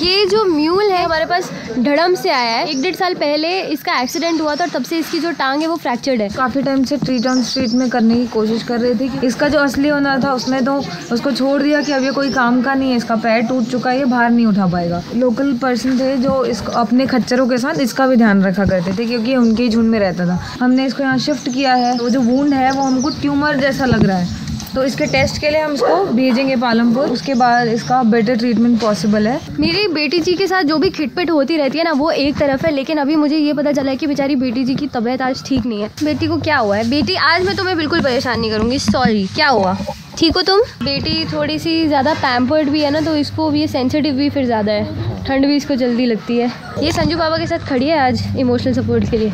ये जो म्यूल है हमारे पास धड़म से आया है। 1-1.5 साल पहले इसका एक्सीडेंट हुआ था और तब से इसकी जो टांग है वो फ्रैक्चर्ड है। काफी टाइम से ट्रीट ऑन स्ट्रीट में करने की कोशिश कर रहे थे कि इसका जो असली ओनर था उसने तो उसको छोड़ दिया कि अब ये कोई काम का नहीं है, इसका पैर टूट चुका है, ये बाहर नहीं उठा पाएगा। लोकल पर्सन थे जो इसको अपने खच्चरों के साथ इसका भी ध्यान रखा करते थे क्योंकि उनके ही झुंड में रहता था। हमने इसको यहाँ शिफ्ट किया है। वो जो वूंड है वो हमको ट्यूमर जैसा लग रहा है, तो इसके टेस्ट के लिए हम इसको भेजेंगे पालमपुर। उसके बाद इसका बेटर ट्रीटमेंट पॉसिबल है। मेरी बेटी जी के साथ जो भी खिटपिट होती रहती है ना वो एक तरफ है, लेकिन अभी मुझे ये पता चला है कि बेचारी बेटी जी की तबीयत आज ठीक नहीं है। बेटी को क्या हुआ है? बेटी, आज मैं तुम्हें बिल्कुल परेशान नहीं करूँगी, सॉरी। क्या हुआ, ठीक हो तुम? बेटी थोड़ी सी ज़्यादा पैम्पर्ड भी है ना, तो इसको भी ये सेंसिटिव भी फिर ज़्यादा है, ठंड भी इसको जल्दी लगती है। ये संजू बाबा के साथ खड़ी है आज इमोशनल सपोर्ट के लिए।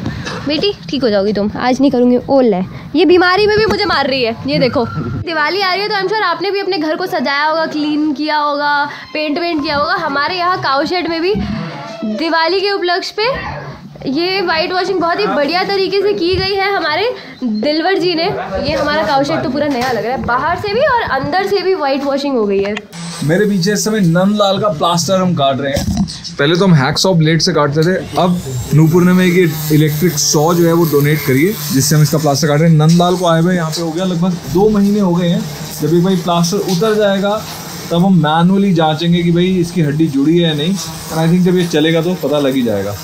बेटी ठीक हो जाओगी तुम, आज नहीं करूँगी। ओल है, ये बीमारी में भी मुझे मार रही है। ये देखो दिवाली आ रही है तो आई एम श्योर आपने भी अपने घर को सजाया होगा, क्लीन किया होगा, पेंट वेंट किया होगा। हमारे यहाँ काउशेड में भी दिवाली के उपलक्ष्य पे ये वाइट वॉशिंग बहुत ही बढ़िया तरीके से की गई है हमारे दिलवर जी ने। ये हमारा काउशेड तो पूरा नया लग रहा है, बाहर से भी और अंदर से भी वाइट वॉशिंग हो गई है। मेरे पीछे इस समय नंदलाल का प्लास्टर हम काट रहे हैं। पहले तो हम हैक सॉ ब्लेड से काटते थे, अब नूपुर ने में एक इलेक्ट्रिक सॉ जो है वो डोनेट करिए जिससे हम इसका प्लास्टर काट रहे हैं। नंदलाल को आए हुए यहाँ पे हो गया लगभग 2 महीने हो गए हैं। जब ये भाई प्लास्टर उतर जाएगा तब हम मैनुअली जाँचेंगे कि भाई इसकी हड्डी जुड़ी है या नहीं। और आई थिंक जब ये चलेगा तो पता लग ही जाएगा।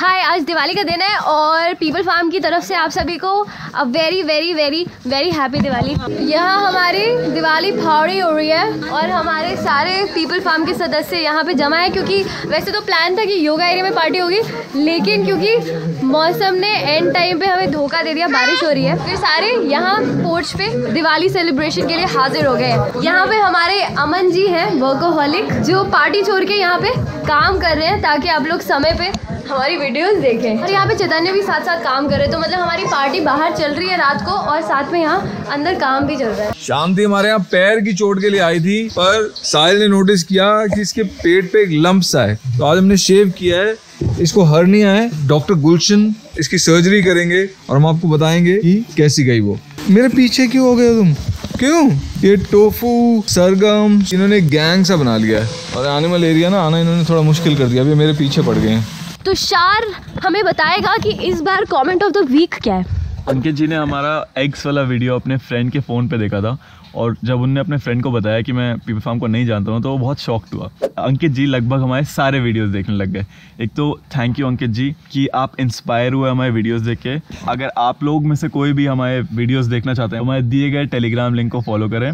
हाय, आज दिवाली का दिन है और पीपल फार्म की तरफ से आप सभी को a very very very very happy Diwali. यहाँ हमारी दिवाली फावड़ी हो रही है और हमारे सारे पीपल फार्म के सदस्य यहाँ पे जमा है, क्योंकि वैसे तो प्लान था कि योगा एरिया में पार्टी होगी, लेकिन क्योंकि मौसम ने एंड टाइम पे हमें धोखा दे दिया, बारिश हो रही है, फिर सारे यहाँ पोर्च पे दिवाली सेलिब्रेशन के लिए हाजिर हो गए हैं। यहाँ पे हमारे अमन जी हैं, वर्कोहॉलिक, जो पार्टी छोड़ के यहाँ पे काम कर रहे हैं ताकि आप लोग समय पे हमारी वीडियोस देखें। और यहाँ पे चैतन्य भी साथ साथ काम कर रहे हैं, तो मतलब हमारी पार्टी बाहर चल रही है रात को और साथ में यहाँ अंदर काम भी चल रहा है। शांति हमारे यहाँ पैर की चोट के लिए आई थी, पर साहिल ने नोटिस किया कि इसके पेट पे एक लंप्स आए, तो आज हमने शेव किया है। इसको हर्निया है, डॉक्टर गुलशन इसकी सर्जरी करेंगे और हम आपको बताएंगे कि कैसी गई वो। मेरे पीछे क्यों हो गए तुम? क्यों? ये टोफू, सरगम, इन्होंने गैंग सा बना लिया है और एनिमल एरिया ना आना इन्होंने थोड़ा मुश्किल कर दिया, अभी मेरे पीछे पड़ गए हैं। तुषार हमें बताएगा कि इस बार कमेंट ऑफ द वीक क्या है। अंकित जी ने हमारा एग्स वाला वीडियो अपने फ्रेंड के फ़ोन पे देखा था और जब उनने अपने फ्रेंड को बताया कि मैं पीपल फार्म को नहीं जानता हूँ तो वो बहुत शॉक्ड हुआ। अंकित जी लगभग हमारे सारे वीडियोस देखने लग गए। एक तो थैंक यू अंकित जी कि आप इंस्पायर हुए हमारे वीडियोस देख के। अगर आप लोग में से कोई भी हमारे वीडियोस देखना चाहते हैं, हमारे दिए गए टेलीग्राम लिंक को फॉलो करें,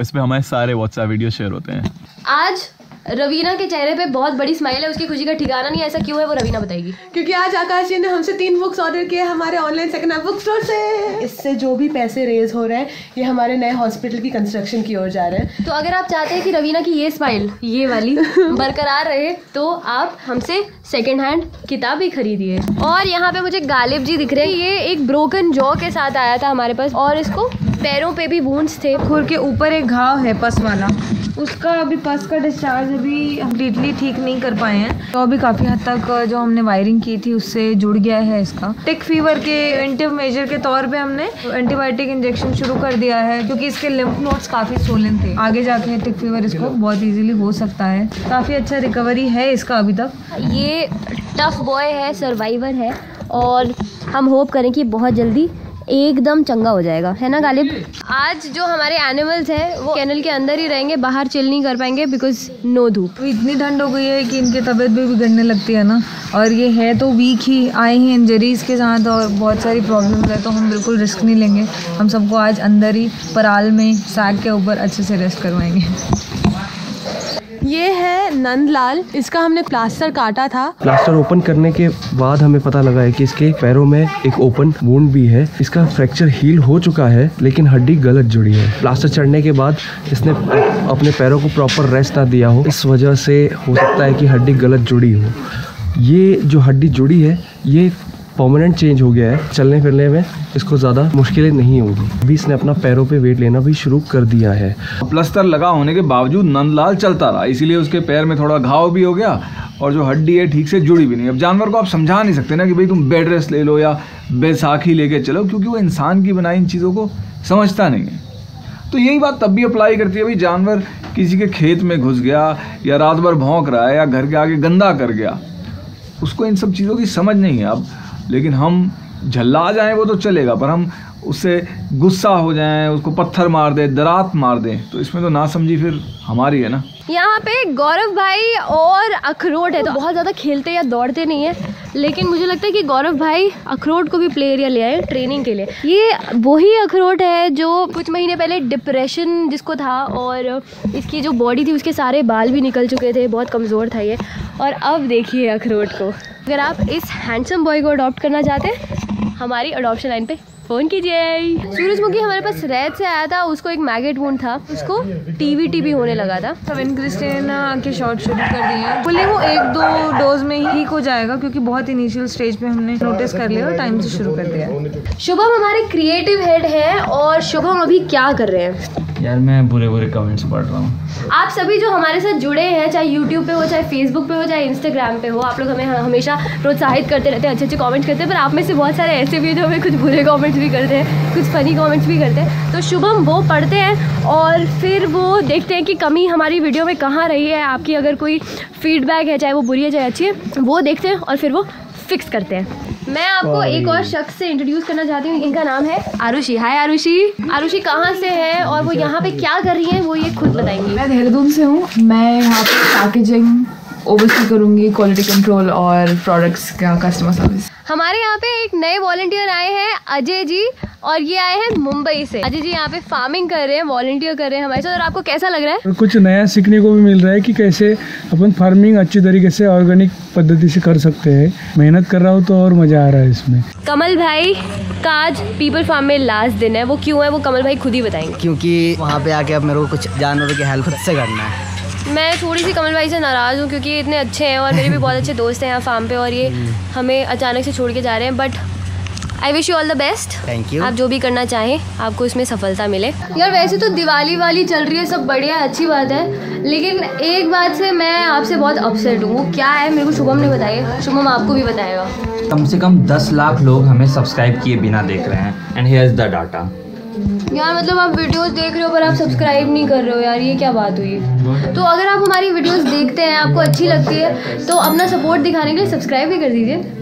इस पर हमारे सारे व्हाट्सएप वीडियो शेयर होते हैं। आज रवीना के चेहरे पे बहुत बड़ी स्माइल है, उसकी खुशी का ठिकाना नहीं है। ऐसा क्यों है वो रवीना बताएगी। क्योंकि आज आकाश जी ने हमसे 3 बुक्स ऑर्डर किए हमारे online second hand book store से। इससे जो भी पैसे रेज हो रहे हैं ये हमारे नए हॉस्पिटल की कंस्ट्रक्शन की ओर जा रहे हैं। तो अगर आप चाहते हैं कि रवीना की ये स्माइल, ये वाली बरकरार रहे, तो आप हमसे सेकेंड हैंड किताब भी खरीदिए। और यहाँ पे मुझे गालिब जी दिख रहे हैं, ये एक ब्रोकन जॉ के साथ आया था हमारे पास और इसको पैरों पे भी वूंड्स थे। खुर के ऊपर एक घाव है पस वाला, उसका अभी पस का डिस्चार्ज अभी कम्प्लीटली ठीक नहीं कर पाए हैं, तो अभी काफ़ी हद तक जो हमने वायरिंग की थी उससे जुड़ गया है इसका। टिक फीवर के प्रिवेंटिव मेजर के तौर पे हमने एंटीबायोटिक इंजेक्शन शुरू कर दिया है क्योंकि इसके लिम्फ नोड्स काफ़ी सोलन थे। आगे जाके टिक फीवर इसको बहुत ईजिली हो सकता है। काफ़ी अच्छा रिकवरी है इसका अभी तक। ये टफ बॉय है, सर्वाइवर है और हम होप करें कि बहुत जल्दी एकदम चंगा हो जाएगा, है ना गालिब। आज जो हमारे एनिमल्स हैं वो कैनल के अंदर ही रहेंगे, बाहर चिल नहीं कर पाएंगे बिकॉज नो धूप। इतनी ठंड हो गई है कि इनकी तबीयत भी बिगड़ने लगती है ना, और ये है तो वीक ही, आए हैं इंजरीज के साथ और बहुत सारी प्रॉब्लम्स है, तो हम बिल्कुल रिस्क नहीं लेंगे। हम सबको आज अंदर ही पराल में सैक के ऊपर अच्छे से रेस्ट करवाएंगे। ये है नंदलाल, इसका हमने प्लास्टर काटा था। प्लास्टर ओपन करने के बाद हमें पता लगा है कि इसके पैरों में एक ओपन वुंड भी है। इसका फ्रैक्चर हील हो चुका है लेकिन हड्डी गलत जुड़ी है। प्लास्टर चढ़ने के बाद इसने अपने पैरों को प्रॉपर रेस्ट ना दिया हो, इस वजह से हो सकता है कि हड्डी गलत जुड़ी हो। ये जो हड्डी जुड़ी है ये परमानेंट चेंज हो गया है, चलने फिरने में इसको ज़्यादा मुश्किलें नहीं होगी। अभी इसने अपना पैरों पे वेट लेना भी शुरू कर दिया है। प्लास्टर लगा होने के बावजूद नंदलाल चलता रहा, इसीलिए उसके पैर में थोड़ा घाव भी हो गया और जो हड्डी है ठीक से जुड़ी भी नहीं। अब जानवर को आप समझा नहीं सकते ना कि भाई तुम बेड रेस्ट ले लो या बैसाखी लेके चलो, क्योंकि वो इंसान की बनाई इन चीज़ों को समझता नहीं है। तो यही बात तब भी अप्लाई करती है, भाई जानवर किसी के खेत में घुस गया या रात भर भौंक रहा है या घर के आगे गंदा कर गया, उसको इन सब चीज़ों की समझ नहीं है अब। लेकिन हम झल्ला जाएँ वो तो चलेगा, पर हम उससे गुस्सा हो जाएं, उसको पत्थर मार दें, दरात मार दें, तो इसमें तो ना समझी फिर हमारी है ना। यहाँ पे गौरव भाई और अखरोट है तो बहुत ज़्यादा खेलते या दौड़ते नहीं है, लेकिन मुझे लगता है कि गौरव भाई अखरोट को भी प्ले एरिया ले आए ट्रेनिंग के लिए। ये वही अखरोट है जो कुछ महीने पहले डिप्रेशन जिसको था और इसकी जो बॉडी थी उसके सारे बाल भी निकल चुके थे, बहुत कमज़ोर था ये, और अब देखिए अखरोट को। अगर आप इस हैंडसम बॉय को अडॉप्ट करना चाहते हैं हमारी अडॉप्शन लाइन पर फ़ोन कीजिए। सूरजमुखी हमारे पास रैत से आया था, उसको एक मैगेट वुंड था, उसको टीबी होने लगा था। प्रवीण क्रिस्टन के शॉट शुरू कर दिए हैं, बोले वो 1-2 डोज में ही ठीक हो जाएगा क्योंकि बहुत इनिशियल स्टेज पे हमने नोटिस कर लिया और टाइम से शुरू कर दिया। शुभम हमारे क्रिएटिव हेड है, और शुभम अभी क्या कर रहे हैं? यार मैं बुरे कमेंट्स पढ़ रहा हूँ। आप सभी जो हमारे साथ जुड़े हैं, चाहे यूट्यूब पे हो, चाहे फेसबुक पे हो, चाहे इंस्टाग्राम पे हो, आप लोग हमें हमेशा प्रोत्साहित करते रहते हैं, अच्छे अच्छे कमेंट करते हैं, पर आप में से बहुत सारे ऐसे भी हैं जो हमें कुछ बुरे कमेंट्स भी करते हैं, कुछ फनी कमेंट्स भी करते हैं। तो शुभम वो पढ़ते हैं और फिर वो देखते हैं कि कमी हमारी वीडियो में कहाँ रही है, आपकी अगर कोई फीडबैक है चाहे वो बुरी है चाहे अच्छी है, वो देखते हैं और फिर वो फिक्स करते हैं। मैं आपको एक और शख्स से इंट्रोड्यूस करना चाहती हूँ, इनका नाम है आरुषि। हाय आरुषि। आरुषि कहाँ से है और वो यहाँ पे क्या कर रही है वो ये खुद बताएंगी। मैं देहरादून से हूँ, मैं यहाँ पे पैकेजिंग ओवरसी करूँगी, क्वालिटी कंट्रोल और प्रोडक्ट्स का कस्टमर सर्विस। हमारे यहाँ पे एक नए वॉलंटियर आए हैं अजय जी, और ये आए हैं मुंबई से। अजय जी यहाँ पे फार्मिंग कर रहे हैं, वॉलंटियर कर रहे हैं हमारे साथ, और आपको कैसा लग रहा है? कुछ नया सीखने को भी मिल रहा है कि कैसे अपन फार्मिंग अच्छी तरीके से ऑर्गेनिक पद्धति से कर सकते हैं। मेहनत कर रहा हूँ तो और मजा आ रहा है इसमें। कमल भाई का आज पीपल फार्म में लास्ट दिन है, वो क्यों है वो कमल भाई खुद ही बताएंगे। क्योंकि वहाँ पे आके अब मेरे को कुछ जानवरों की हेल्प से करना है। मैं थोड़ी सी कमल भाई से नाराज़ हूँ क्योंकि इतने अच्छे हैं और मेरे भी बहुत अच्छे दोस्त हैं यहाँ फार्म पे, और ये हमें अचानक से छोड़ के जा रहे हैं, but I wish you all the best. Thank you. आप जो भी करना चाहें आपको इसमें सफलता मिले। यार वैसे तो दिवाली वाली चल रही है, सब बढ़िया अच्छी बात है, लेकिन एक बात से मैं आपसे बहुत अपसेट हूँ, वो क्या है मेरे को शुभम ने बताया, शुभम आपको भी बताएगा। कम से कम 10 लाख लोग हमें सब्सक्राइब किए बिना देख रहे हैं, and here is the data. यार मतलब आप वीडियोस देख रहे हो पर आप सब्सक्राइब नहीं कर रहे हो, यार ये क्या बात हुई? तो अगर आप हमारी वीडियोस देखते हैं, आपको अच्छी लगती है, तो अपना सपोर्ट दिखाने के लिए सब्सक्राइब भी कर दीजिए।